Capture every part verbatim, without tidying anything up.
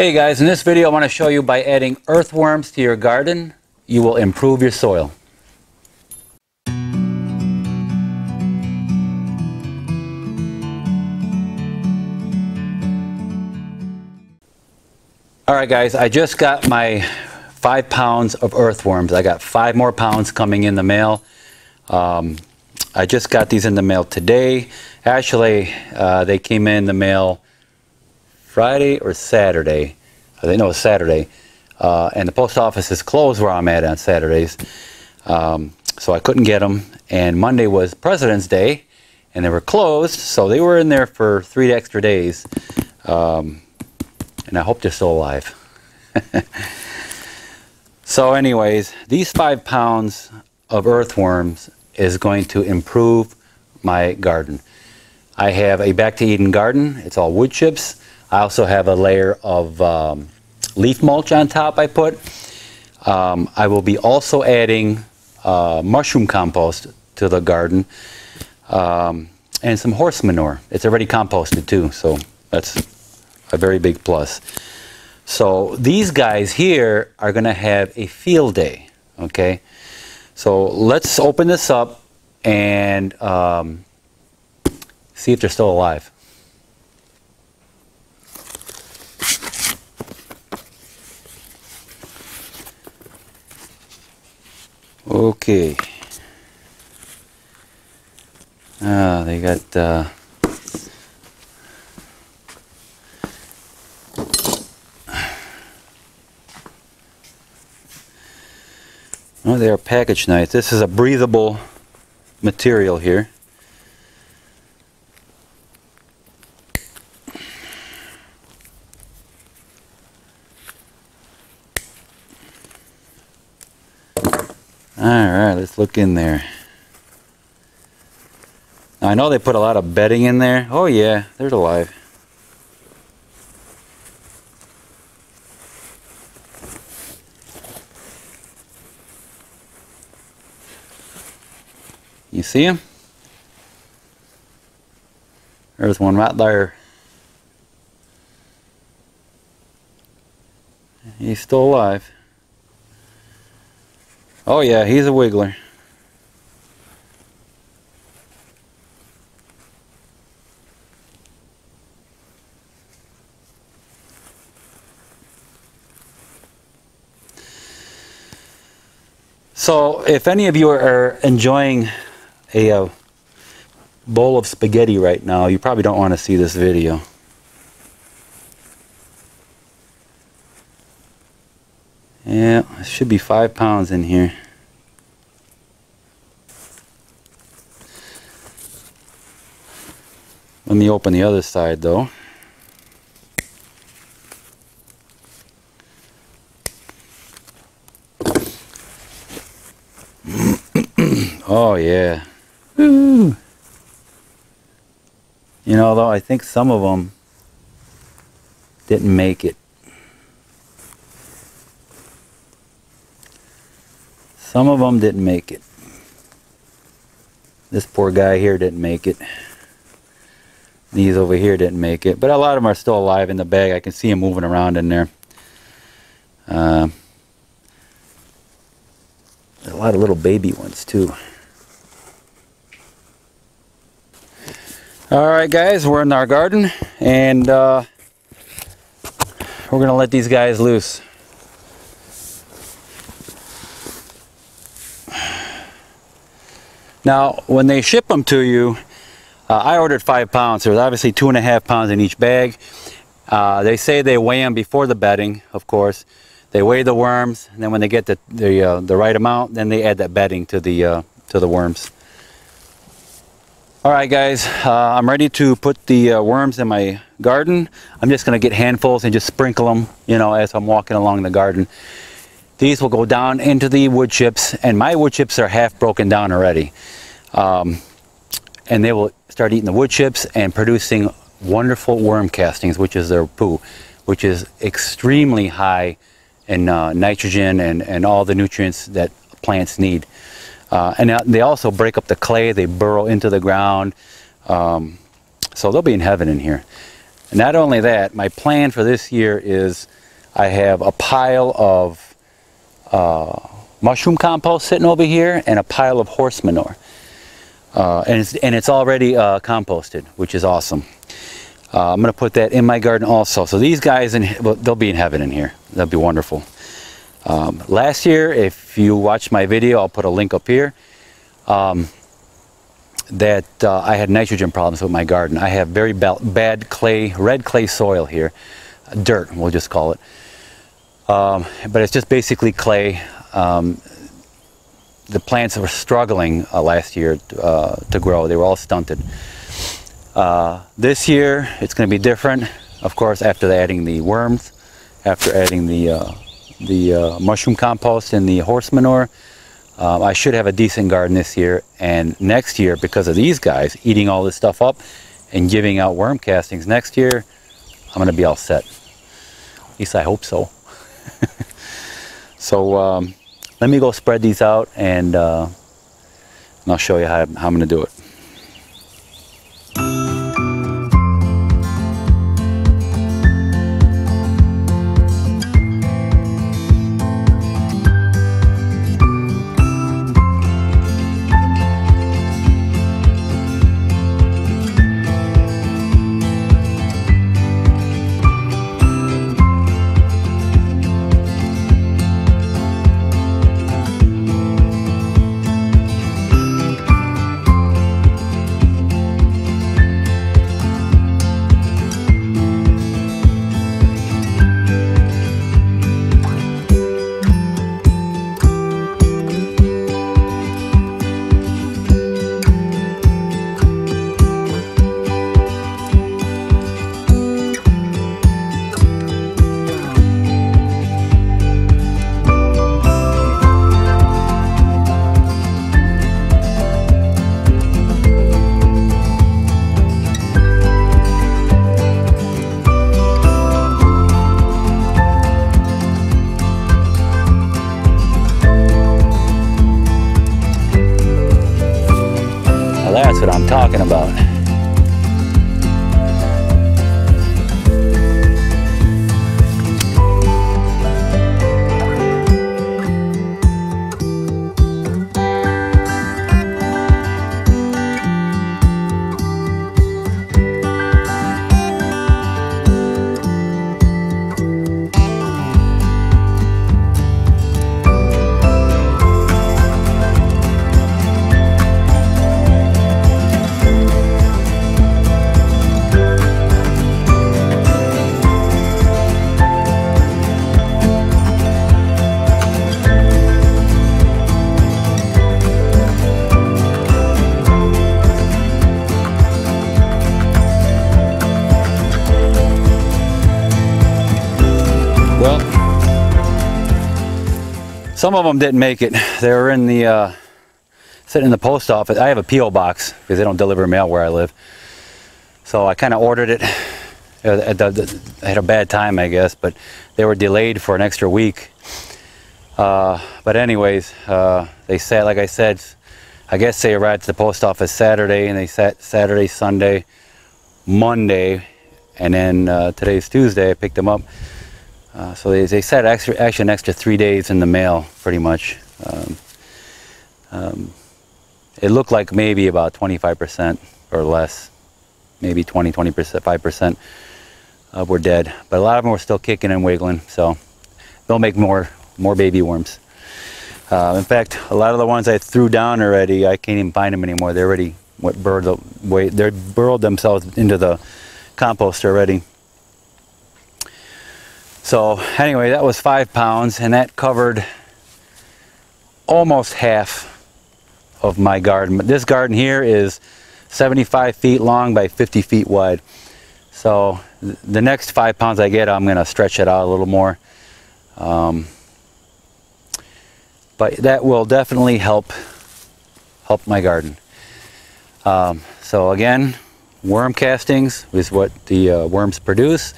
Hey guys, in this video I want to show you by adding earthworms to your garden, you will improve your soil. Alright guys, I just got my five pounds of earthworms. I got five more pounds coming in the mail. Um, I just got these in the mail today. Actually, uh, they came in the mail Friday or Saturday. I know it's Saturday. Uh, and the post office is closed where I'm at on Saturdays. Um, so I couldn't get them. And Monday was President's Day. And they were closed. So they were in there for three extra days. Um, and I hope they're still alive. So anyways, these five pounds of earthworms is going to improve my garden. I have a Back to Eden garden. It's all wood chips. I also have a layer of um, leaf mulch on top I put. Um, I will be also adding uh, mushroom compost to the garden um, and some horse manure. It's already composted too, so that's a very big plus. So these guys here are gonna have a field day, okay? So let's open this up and um, see if they're still alive. Okay. Ah, they got uh, oh, they are packaged nice. This is a breathable material here. Alright, let's look in there. I know they put a lot of bedding in there. Oh yeah, they're alive. You see them? There's one right there. He's still alive. Oh yeah, he's a wiggler. So if any of you are enjoying a uh, bowl of spaghetti right now, you probably don't want to see this video. Yeah, it should be five pounds in here. Let me open the other side though. Oh yeah. Woo. You know, though, I think some of them didn't make it. Some of them didn't make it. This poor guy here didn't make it. These over here didn't make it. But a lot of them are still alive in the bag. I can see them moving around in there. Uh, a lot of little baby ones too. Alright guys, we're in our garden. And uh, we're going to let these guys loose. Now, when they ship them to you, uh, I ordered five pounds. There's obviously two and a half pounds in each bag. Uh, they say they weigh them before the bedding, of course. They weigh the worms, and then when they get the the, uh, the right amount, then they add that bedding to the uh, to the worms. All right, guys, uh, I'm ready to put the uh, worms in my garden. I'm just gonna get handfuls and just sprinkle them, you know, as I'm walking along the garden. These will go down into the wood chips, and my wood chips are half broken down already. Um, and they will start eating the wood chips and producing wonderful worm castings, which is their poo, which is extremely high in uh, nitrogen and, and all the nutrients that plants need. Uh, and they also break up the clay, they burrow into the ground. Um, so they'll be in heaven in here. And not only that, my plan for this year is I have a pile of uh, mushroom compost sitting over here and a pile of horse manure. Uh, and, it's, and it's already uh, composted, which is awesome. Uh, I'm going to put that in my garden also. So these guys, in, well, they'll be in heaven in here. That'll be wonderful. Um, last year, if you watched my video, I'll put a link up here, um, that uh, I had nitrogen problems with my garden. I have very bad clay, red clay soil here. Dirt, we'll just call it. Um, but it's just basically clay. Um, the plants were struggling uh, last year uh, to grow. They were all stunted. Uh, this year, it's going to be different. Of course, after adding the worms, after adding the uh, the uh, mushroom compost and the horse manure, uh, I should have a decent garden this year. And next year, because of these guys eating all this stuff up and giving out worm castings, next year I'm going to be all set. At least I hope so. So um, let me go spread these out, and, uh, and I'll show you how, how I'm going to do it. That's what I'm talking about. Some of them didn't make it. They were in the, uh, sitting in the post office. I have a P O box because they don't deliver mail where I live. So I kind of ordered it. I had a bad time, I guess, but they were delayed for an extra week. Uh, but anyways, uh, they sat, like I said, I guess they arrived at the post office Saturday, and they sat Saturday, Sunday, Monday, and then uh, today's Tuesday. I picked them up. Uh, so they, they sat extra, actually an extra three days in the mail, pretty much. Um, um, it looked like maybe about twenty-five percent or less, maybe twenty, twenty-five percent uh, were dead. But a lot of them were still kicking and wiggling, so they'll make more, more baby worms. Uh, in fact, a lot of the ones I threw down already, I can't even find them anymore. They already went burrowed, they burrowed themselves into the compost already. So anyway, that was five pounds, and that covered almost half of my garden. But this garden here is seventy-five feet long by fifty feet wide. So the next five pounds I get, I'm going to stretch it out a little more. Um, but that will definitely help help my garden. Um, so again, worm castings is what the uh, worms produce.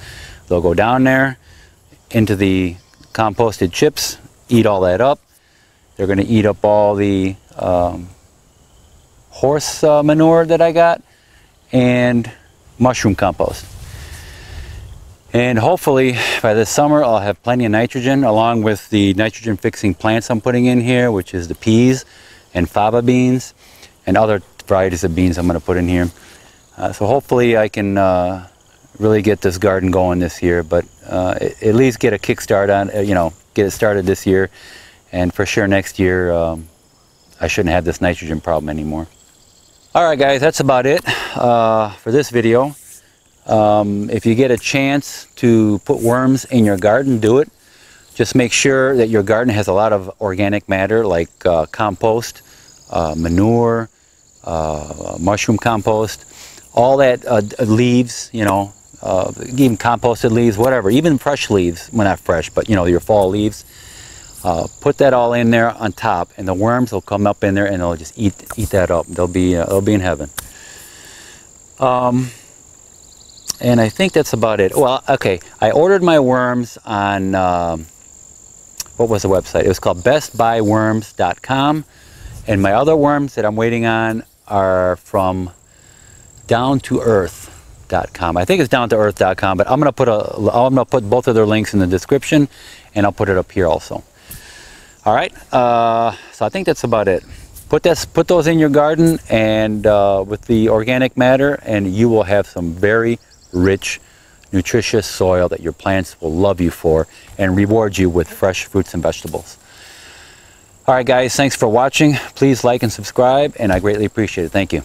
They'll go down there into the composted chips, eat all that up. They're going to eat up all the um, horse uh, manure that I got and mushroom compost. And hopefully by this summer I'll have plenty of nitrogen, along with the nitrogen fixing plants I'm putting in here, which is the peas and faba beans and other varieties of beans I'm going to put in here. Uh, so hopefully I can uh, really get this garden going this year, but uh, at least get a kickstart on, you know, get it started this year. And for sure next year um, I shouldn't have this nitrogen problem anymore. Alright guys, that's about it uh, for this video. Um, if you get a chance to put worms in your garden, do it. Just make sure that your garden has a lot of organic matter, like uh, compost, uh, manure, uh, mushroom compost, all that, uh, leaves, you know, uh, even composted leaves, whatever, even fresh leaves, well not fresh, but you know, your fall leaves. Uh, put that all in there on top, and the worms will come up in there and they'll just eat eat that up. They'll be uh, they'll be in heaven. Um, and I think that's about it. Well, okay, I ordered my worms on um, what was the website? It was called best buy worms dot com, and my other worms that I'm waiting on are from down to earth dot com. I think it's down to earth dot com, but I'm gonna put a I'm gonna put both of their links in the description, and I'll put it up here also. All right, uh, so I think that's about it. Put, this, put those in your garden and uh, with the organic matter, and you will have some very rich, nutritious soil that your plants will love you for and reward you with fresh fruits and vegetables. All right, guys, thanks for watching. Please like and subscribe, and I greatly appreciate it. Thank you.